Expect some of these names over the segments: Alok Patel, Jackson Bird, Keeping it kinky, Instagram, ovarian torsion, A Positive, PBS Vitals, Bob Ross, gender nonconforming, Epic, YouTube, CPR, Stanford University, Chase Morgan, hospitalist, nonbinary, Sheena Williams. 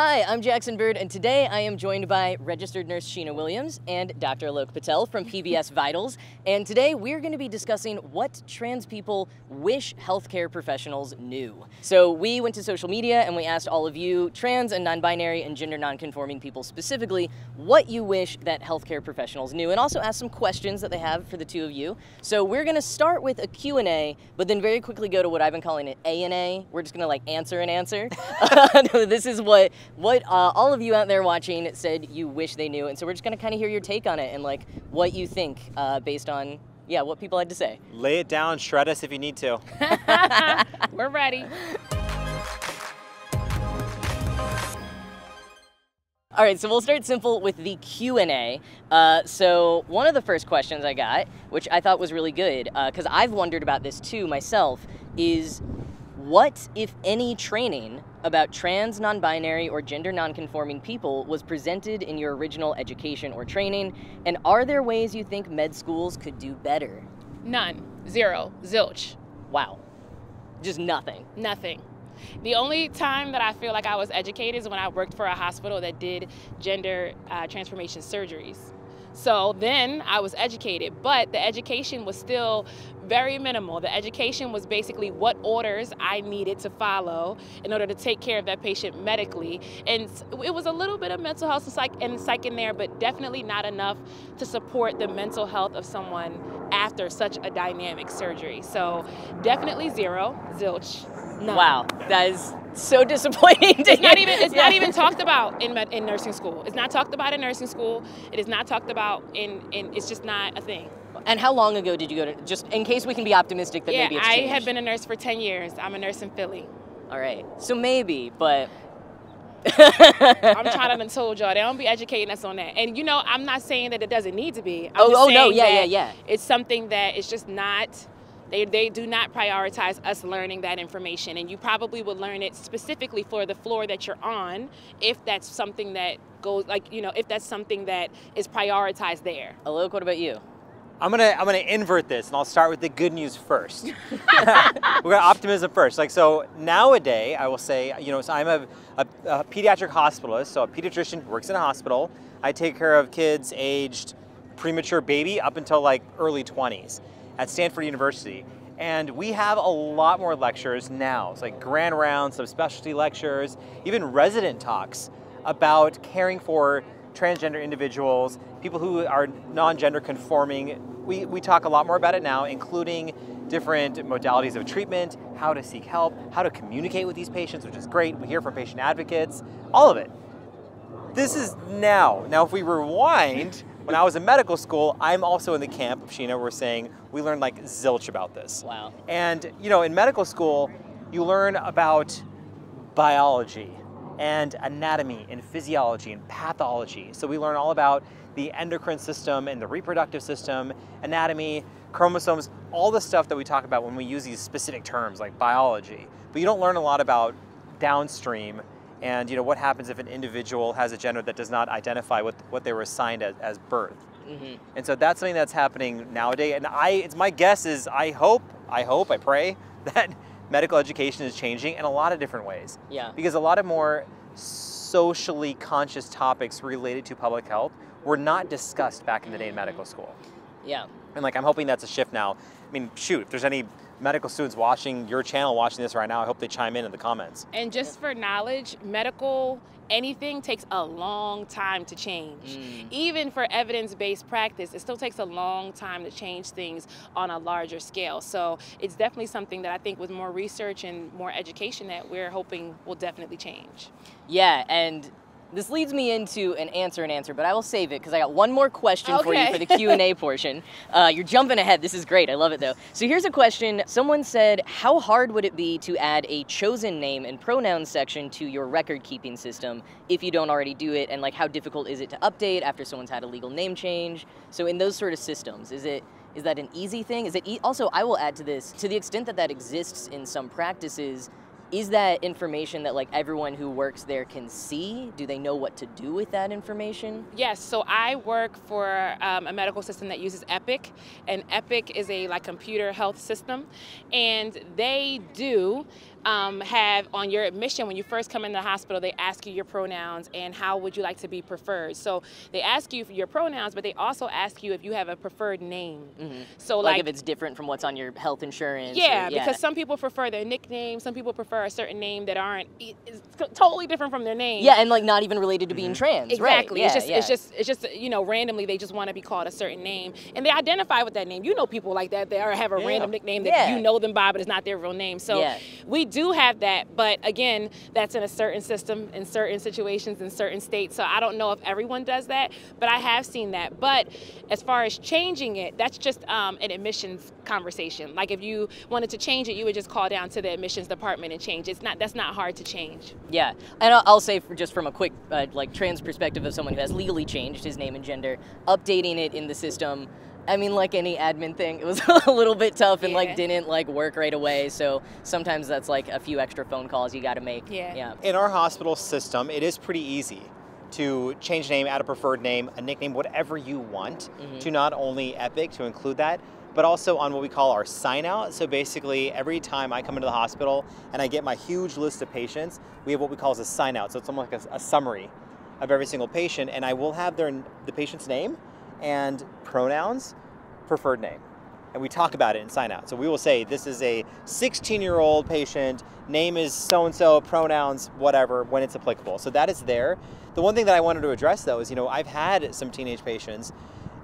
Hi, I'm Jackson Bird, and today I am joined by registered nurse Sheena Williams and Dr. Alok Patel from PBS Vitals. And today we're going to be discussing what trans people wish healthcare professionals knew. So we went to social media and we asked all of you, trans and non-binary and gender non-conforming people specifically, what you wish that healthcare professionals knew, and also asked some questions that they have for the two of you. So we're going to start with a Q&A, but then very quickly go to what I've been calling an A&A. We're just going to like answer and answer. This is what all of you out there watching said you wish they knew, and so we're just going to kind of hear your take on it and like what you think based on, yeah, what people had to say. Lay it down, shred us if you need to. We're ready. All right, so we'll start simple with the Q&A. So one of the first questions I got, which I thought was really good, because I've wondered about this too myself, is what, if any, training about trans, non-binary, or gender non-conforming people was presented in your original education or training? And are there ways you think med schools could do better? None. Zero. Zilch. Wow. Just nothing. Nothing. The only time that I feel like I was educated is when I worked for a hospital that did gender transformation surgeries. So then I was educated, but the education was still very minimal. The education was basically what orders I needed to follow in order to take care of that patient medically. And it was a little bit of mental health and psych in there, but definitely not enough to support the mental health of someone after such a dynamic surgery. So definitely zero, zilch, none. Wow, that is so disappointing. It's not even talked about in nursing school. It's not talked about in nursing school. It is not talked about in it's just not a thing. And how long ago did you go to, just in case we can be optimistic that maybe it's changed? Yeah, I have been a nurse for 10 years. I'm a nurse in Philly. All right. So maybe, but... I'm trying to tell y'all, they don't be educating us on that. And you know, I'm not saying that it doesn't need to be. I'm just saying it's something that it's just not... They do not prioritize us learning that information, and you probably would learn it specifically for the floor that you're on if that's something that goes, like, you know, if that's something that is prioritized there. Alok, what about you? I'm gonna invert this, and I'll start with the good news first. We're gonna optimism first. Like, so nowadays, I will say, you know, so I'm a pediatric hospitalist, so a pediatrician works in a hospital. I take care of kids aged premature baby up until like early 20s at Stanford University. And we have a lot more lectures now. It's like grand rounds, subspecialty lectures, even resident talks about caring for transgender individuals, people who are non-gender conforming. We talk a lot more about it now, including different modalities of treatment, how to seek help, how to communicate with these patients, which is great. We hear from patient advocates, all of it. This is now. Now, if we rewind, when I was in medical school, I'm also in the camp of Sheena. We're saying we learned like zilch about this. Wow. And, you know, in medical school, you learn about biology and anatomy and physiology and pathology. So we learn all about the endocrine system and the reproductive system, anatomy, chromosomes, all the stuff that we talk about when we use these specific terms like biology. But you don't learn a lot about downstream and, you know, what happens if an individual has a gender that does not identify with what they were assigned as birth. Mm-hmm. And so that's something that's happening nowadays. And it's my guess is I pray that medical education is changing in a lot of different ways. Yeah. Because a lot of more socially conscious topics related to public health were not discussed back in the day in medical school. Yeah. And like, I'm hoping that's a shift now. I mean, shoot, if there's any medical students watching your channel, watching this right now, I hope they chime in the comments. And just for knowledge, medical anything takes a long time to change. Mm. Even for evidence-based practice, it still takes a long time to change things on a larger scale. So it's definitely something that I think with more research and more education that we're hoping will definitely change. Yeah, and this leads me into an answer, but I will save it because I got one more question for you for the Q&A portion. You're jumping ahead. This is great. I love it, though. So here's a question. Someone said, how hard would it be to add a chosen name and pronoun section to your record-keeping system if you don't already do it? And, like, how difficult is it to update after someone's had a legal name change? So in those sort of systems, is that an easy thing? Also, I will add to this, to the extent that that exists in some practices, is that information that like everyone who works there can see? Do they know what to do with that information? Yes, so I work for a medical system that uses Epic, and Epic is a like computer health system, and they do have on your admission when you first come in the hospital, they ask you your pronouns and how would you like to be preferred. So they ask you for your pronouns, but they also ask you if you have a preferred name. Mm-hmm. So like if it's different from what's on your health insurance. Yeah, or, yeah, because some people prefer their nickname, some people prefer a certain name that aren't, it's totally different from their name. Yeah, and like not even related to being trans. Exactly. Right. Yeah, it's just you know, randomly they just want to be called a certain name and they identify with that name. You know, people like that, they have a random nickname that you know them by, but it's not their real name. So we do have that, but again, that's in a certain system, in certain situations, in certain states. So I don't know if everyone does that, but I have seen that. But as far as changing it, that's just an admissions conversation. Like if you wanted to change it, you would just call down to the admissions department and change. It's not, that's not hard to change. Yeah, and I'll say just from a quick like trans perspective of someone who has legally changed his name and gender, updating it in the system, I mean, like any admin thing, it was a little bit tough and like didn't like work right away. So sometimes that's like a few extra phone calls you got to make. Yeah. In our hospital system, it is pretty easy to change name, add a preferred name, a nickname, whatever you want, to not only Epic to include that, but also on what we call our sign out. So basically every time I come into the hospital and I get my huge list of patients, we have what we call as a sign out. So it's almost like a summary of every single patient, and I will have the patient's name and pronouns, preferred name. And we talk about it in sign out. So we will say, this is a 16-year-old patient, name is so-and-so, pronouns, whatever, when it's applicable. So that is there. The one thing that I wanted to address though is, you know, I've had some teenage patients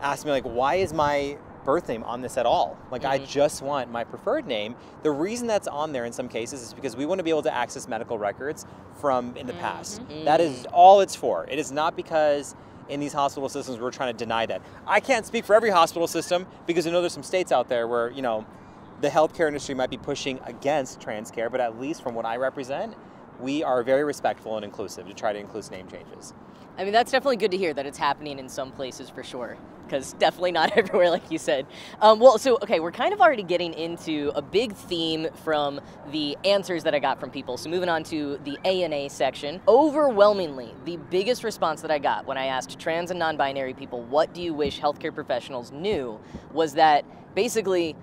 ask me like, why is my birth name on this at all? Like I just want my preferred name. The reason that's on there in some cases is because we want to be able to access medical records from in the past. That is all it's for. It is not because in these hospital systems we're trying to deny that. I can't speak for every hospital system because I know there's some states out there where, you know, the healthcare industry might be pushing against trans care, but at least from what I represent, we are very respectful and inclusive to try to include name changes. I mean, that's definitely good to hear that it's happening in some places for sure, because definitely not everywhere, like you said. Well, so, okay, we're kind of already getting into a big theme from the answers that I got from people. So moving on to the ANA section. Overwhelmingly, the biggest response that I got when I asked trans and non-binary people, what do you wish healthcare professionals knew, was that basically,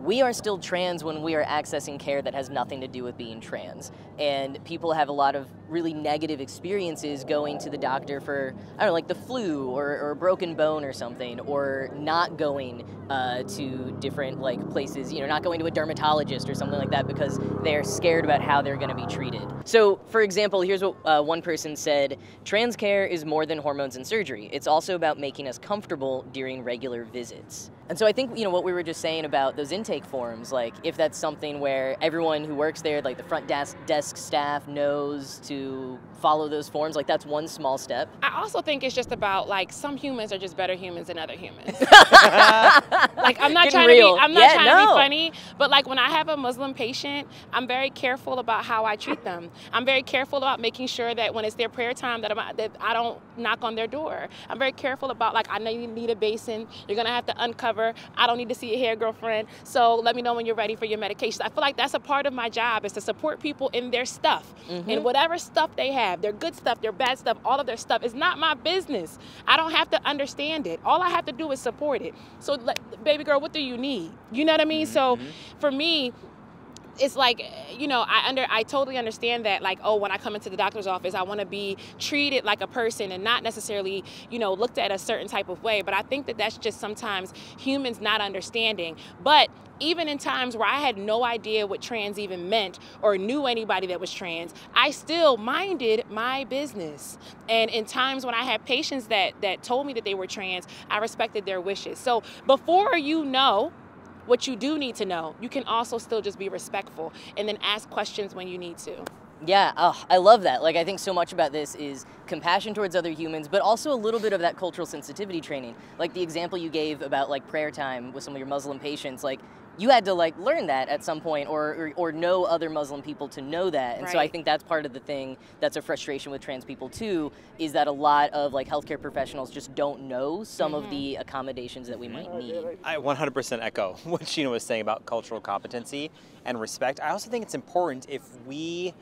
we are still trans when we are accessing care that has nothing to do with being trans. And people have a lot of really negative experiences going to the doctor for, I don't know, like the flu or a broken bone or something, or not going to different like places, you know, not going to a dermatologist or something like that because they're scared about how they're gonna be treated. So for example, here's what one person said, trans care is more than hormones and surgery. It's also about making us comfortable during regular visits. And so I think, you know, what we were just saying about those intake forms, like if that's something where everyone who works there, like the front desk staff knows to follow those forms, like that's one small step. I also think it's just about like some humans are just better humans than other humans. Like I'm not trying to be funny, but like when I have a Muslim patient, I'm very careful about how I treat them. I'm very careful about making sure that when it's their prayer time that I don't knock on their door. I'm very careful about like, I know you need a basin, you're gonna have to uncover. I don't need to see your hair, girlfriend, so let me know when you're ready for your medications. I feel like that's a part of my job, is to support people in their stuff, and whatever stuff they have, their good stuff, their bad stuff, all of their stuff. It's not my business. I don't have to understand it. All I have to do is support it. So, baby girl, what do you need? You know what I mean? So for me, it's like, you know, I totally understand that, like, oh, when I come into the doctor's office, I want to be treated like a person and not necessarily, you know, looked at a certain type of way. But I think that that's just sometimes humans not understanding. But even in times where I had no idea what trans even meant or knew anybody that was trans, I still minded my business. And in times when I had patients that told me that they were trans, I respected their wishes. So before you know what you do need to know, you can also still just be respectful and then ask questions when you need to. Yeah, I love that. Like, I think so much about this is compassion towards other humans, but also a little bit of that cultural sensitivity training. Like the example you gave about like prayer time with some of your Muslim patients, like you had to like learn that at some point or know other Muslim people to know that. And so I think that's part of the thing that's a frustration with trans people too, is that a lot of like healthcare professionals just don't know some of the accommodations that we might need. I 100% echo what Sheena was saying about cultural competency and respect. I also think it's important if we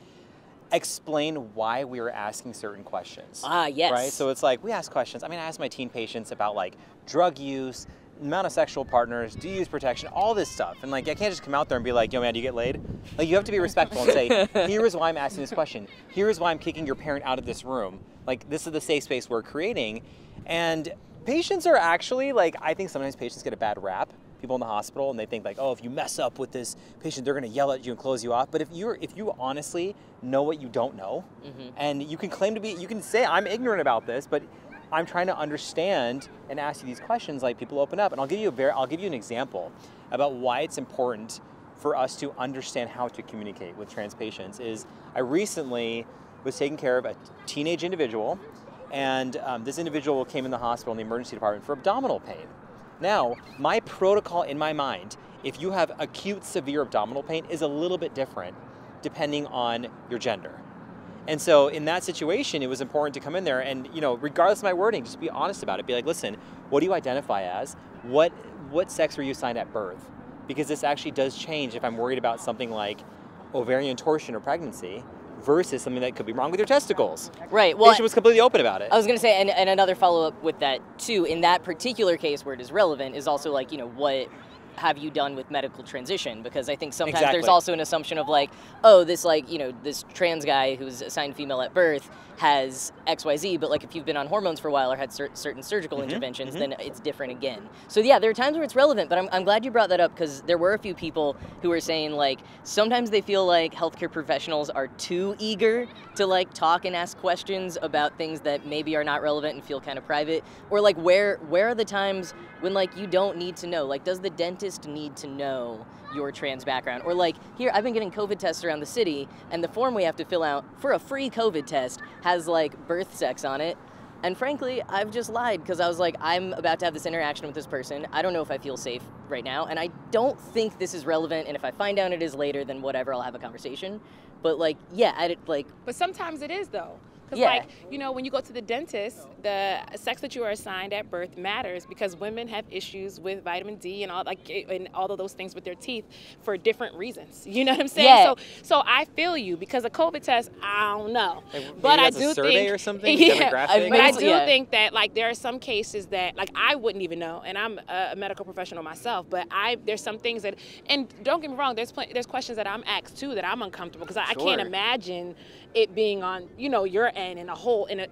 explain why we are asking certain questions. Right? So it's like, we ask questions. I mean, I ask my teen patients about like drug use, amount of sexual partners, do you use protection, all this stuff. And like, I can't just come out there and be like, yo man, do you get laid? Like, you have to be respectful and say, here is why I'm asking this question. Here is why I'm kicking your parent out of this room. Like, this is the safe space we're creating. And patients are actually, like, I think sometimes patients get a bad rap. People in the hospital, and they think like, oh, if you mess up with this patient, they're gonna yell at you and close you off. But if you honestly know what you don't know, mm-hmm. and you can claim to be, you can say, I'm ignorant about this, but I'm trying to understand and ask you these questions, like, people open up. And I'll give you an example about why it's important for us to understand how to communicate with trans patients. Is I recently was taking care of a teenage individual, and this individual came in the hospital in the emergency department for abdominal pain. Now, my protocol in my mind, if you have acute severe abdominal pain, is a little bit different depending on your gender. And so in that situation, it was important to come in there and, you know, regardless of my wording, just be honest about it. Be like, listen, what do you identify as? What sex were you assigned at birth? Because this actually does change if I'm worried about something like ovarian torsion or pregnancy versus something that could be wrong with your testicles. Right. Well, patient was completely open about it. I was going to say, and another follow-up with that too, in that particular case where it is relevant, is also like, you know, what have you done with medical transition? Because I think sometimes there's also an assumption of like, oh, this, like, you know, this trans guy who's assigned female at birth has XYZ, but like if you've been on hormones for a while or had certain surgical interventions, then it's different again. So yeah, there are times where it's relevant, but I'm glad you brought that up, because there were a few people who were saying like, sometimes they feel like healthcare professionals are too eager to like talk and ask questions about things that maybe are not relevant and feel kind of private, or like where are the times when like you don't need to know? Like, does the dentist need to know your trans background? Or like, here, I've been getting COVID tests around the city, and the form we have to fill out for a free COVID test has like birth sex on it. And frankly, I've just lied, because I was like, I'm about to have this interaction with this person. I don't know if I feel safe right now, and I don't think this is relevant, and if I find out it is later, then whatever, I'll have a conversation. But like, yeah, But sometimes it is though. Yeah. Like, you know, when you go to the dentist, the sex that you are assigned at birth matters, because women have issues with vitamin D and all of those things with their teeth for different reasons. You know what I'm saying? Yeah. So I feel you, because a COVID test, I don't know. Like, but I do think or something, demographic. I do think that like there are some cases that like I wouldn't even know, and I'm a medical professional myself, but there's some things that, and don't get me wrong, there's questions that I'm asked too that I'm uncomfortable, because I can't imagine it being on, you know, your end. And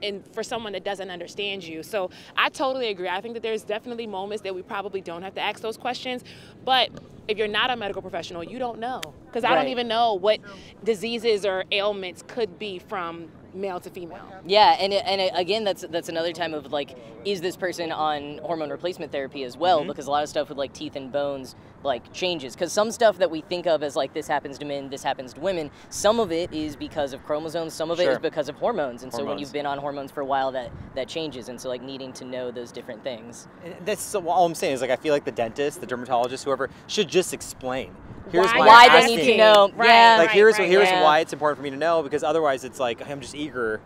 and for someone that doesn't understand you. So I totally agree. I think that there's definitely moments that we probably don't have to ask those questions, but if you're not a medical professional, you don't know. Because I don't even know what diseases or ailments could be from male to female. Yeah, and again, that's another time of like, is this person on hormone replacement therapy as well? Mm-hmm. Because a lot of stuff with like teeth and bones like changes. Because some stuff that we think of as like, this happens to men, this happens to women, some of it is because of chromosomes, some of it is because of hormones. And so when you've been on hormones for a while, that changes. And so like needing to know those different things. And that's all I'm saying is like, I feel like the dentist, the dermatologist, whoever should just explain. Here's why they need to know. Right, yeah. Like here's why it's important for me to know, because otherwise it's like, I'm just eager.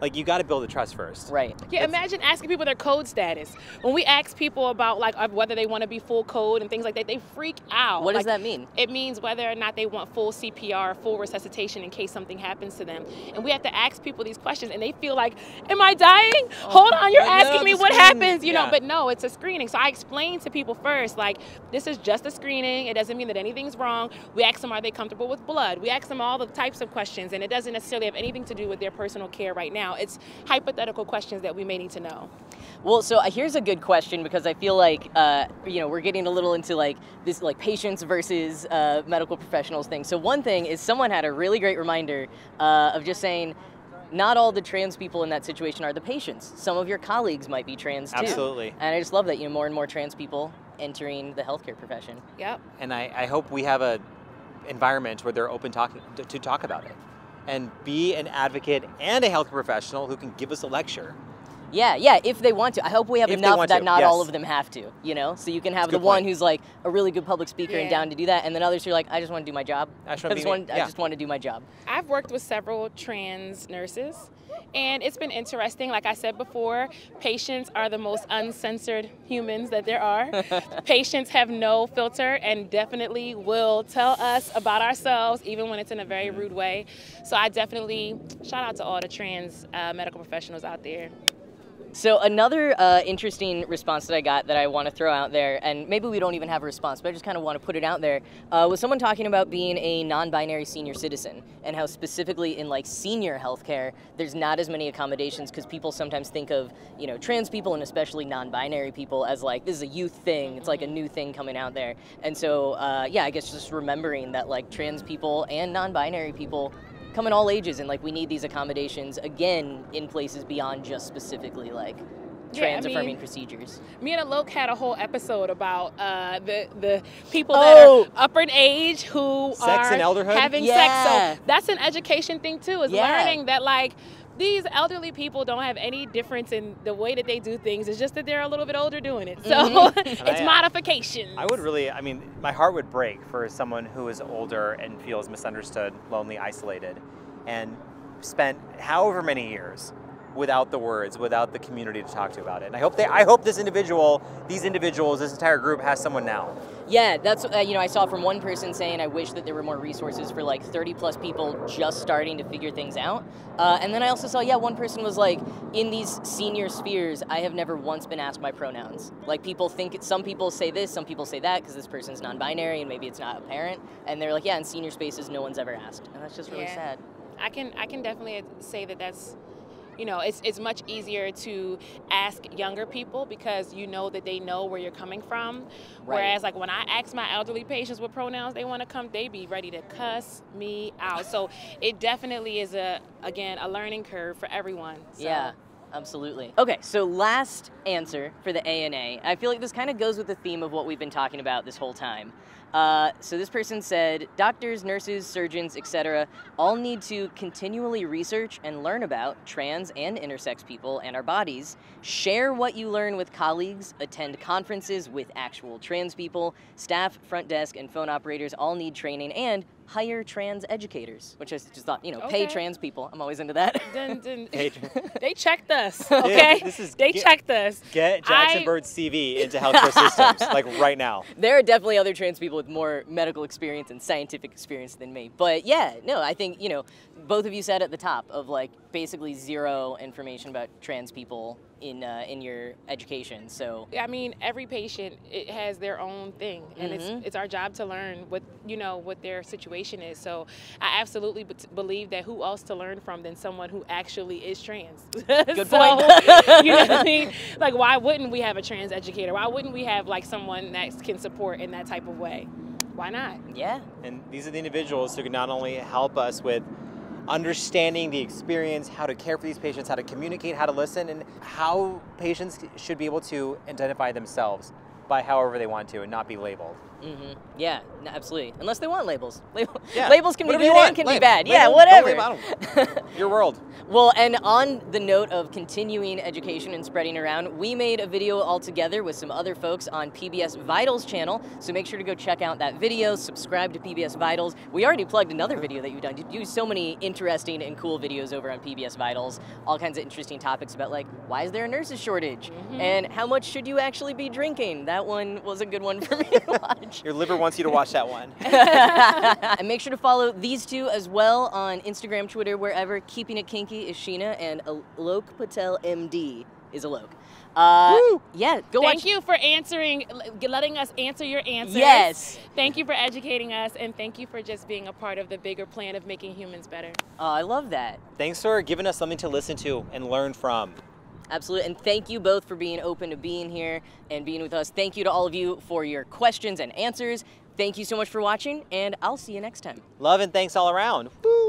Like, you got to build a trust first. Right. Yeah, imagine asking people their code status. When we ask people about like whether they want to be full code and things like that, they freak out. What does that mean? It means whether or not they want full CPR, full resuscitation in case something happens to them. And we have to ask people these questions, and they feel like, am I dying? Oh, hold on, you're asking me what happens, you know, but no, it's a screening. So I explain to people first, like, this is just a screening. It doesn't mean that anything's wrong. We ask them, are they comfortable with blood? We ask them all the types of questions, and it doesn't necessarily have anything to do with their personal care right now. It's hypothetical questions that we may need to know. Well, so here's a good question, because I feel like, you know, we're getting a little into like this like patients versus medical professionals thing. So one thing is, someone had a really great reminder of just saying, not all the trans people in that situation are the patients. Some of your colleagues might be trans too. Absolutely. And I just love that, you know, more and more trans people entering the healthcare profession. Yep. And I hope we have an environment where they're open to talk about it, and be an advocate and a healthcare professional who can give us a lecture. Yeah, yeah, if they want to. I hope we have enough that not all of them have to, you know? So you can have the one who's like a really good public speaker and down to do that, and then others who are like, I just want to do my job. I just want to do my job. I've worked with several trans nurses, and it's been interesting. Like I said before, patients are the most uncensored humans that there are. Patients have no filter and definitely will tell us about ourselves, even when it's in a very rude way. So I definitely shout out to all the trans medical professionals out there. So another interesting response that I got that I want to throw out there, and maybe we don't even have a response, but I just kind of want to put it out there, was someone talking about being a non-binary senior citizen and how specifically in like senior healthcare, there's not as many accommodations because people sometimes think of, you know, trans people and especially non-binary people as like, this is a youth thing, it's like a new thing coming out there. And so, yeah, I guess just remembering that like trans people and non-binary people come in all ages, and like we need these accommodations again in places beyond just specifically like trans-affirming procedures. Me and Alok had a whole episode about the people that are up in age who sex are and elderhood? Having sex. So that's an education thing too. Is learning that like these elderly people don't have any difference in the way that they do things. It's just that they're a little bit older doing it. So it's modifications. I would really, I mean, my heart would break for someone who is older and feels misunderstood, lonely, isolated, and spent however many years without the words, without the community to talk to about it. And I hope they, this entire group has someone now. Yeah, that's, you know, I saw from one person saying, I wish that there were more resources for like 30 plus people just starting to figure things out. And then I also saw, one person was like, in these senior spheres, I have never once been asked my pronouns. Like people think, some people say this, some people say that, because this person's non-binary and maybe it's not apparent. And they're like, yeah, in senior spaces, no one's ever asked. And that's just really sad. I can definitely say that that's, you know, it's much easier to ask younger people because you know that they know where you're coming from. Right. Whereas, like, when I ask my elderly patients what pronouns they want to come, they be ready to cuss me out. So it definitely is, again, a learning curve for everyone. So. Yeah, absolutely. Okay, so last answer for the ANA. I feel like this kind of goes with the theme of what we've been talking about this whole time. So this person said, doctors, nurses, surgeons, etc., all need to continually research and learn about trans and intersex people and our bodies, share what you learn with colleagues, attend conferences with actual trans people, staff, front desk, and phone operators all need training, and hire trans educators, which I just thought, you know, pay trans people. I'm always into that. They checked us, okay? They checked us. Get Jackson Bird's CV into healthcare systems, like right now. There are definitely other trans people with more medical experience and scientific experience than me. But yeah, no, I think, you know, both of you said at the top of like basically zero information about trans people in your education. So I mean, every patient has their own thing, and it's our job to learn what, you know, what their situation is. So I absolutely believe that who else to learn from than someone who actually is trans. Good point. You know what I mean? Like, why wouldn't we have a trans educator? Why wouldn't we have like someone that can support in that type of way? Why not? Yeah. And these are the individuals who can not only help us with understanding the experience, how to care for these patients, how to communicate, how to listen, and how patients should be able to identify themselves by however they want to and not be labeled. Yeah, absolutely. Unless they want labels. Labels can be good and can be bad. Yeah, whatever. Don't label them. Your world. Well, and on the note of continuing education and spreading around, we made a video all together with some other folks on PBS Vitals channel, so make sure to go check out that video, subscribe to PBS Vitals. We already plugged another video that you've done. You do so many interesting and cool videos over on PBS Vitals, all kinds of interesting topics about like, why is there a nurse's shortage? And how much should you actually be drinking? That one was a good one for me to watch. Your liver wants you to watch that one. And make sure to follow these two as well on Instagram, Twitter, wherever. Keeping It Kinky is Sheena, and Alok Patel, MD, is Alok. Yeah, go watch. Thank you for answering, letting us answer your answers. Yes. Thank you for educating us, and thank you for just being a part of the bigger plan of making humans better. Oh, I love that. Thanks for giving us something to listen to and learn from. Absolutely, and thank you both for being open to being here and being with us. Thank you to all of you for your questions and answers. Thank you so much for watching, and I'll see you next time. Love and thanks all around. Woo!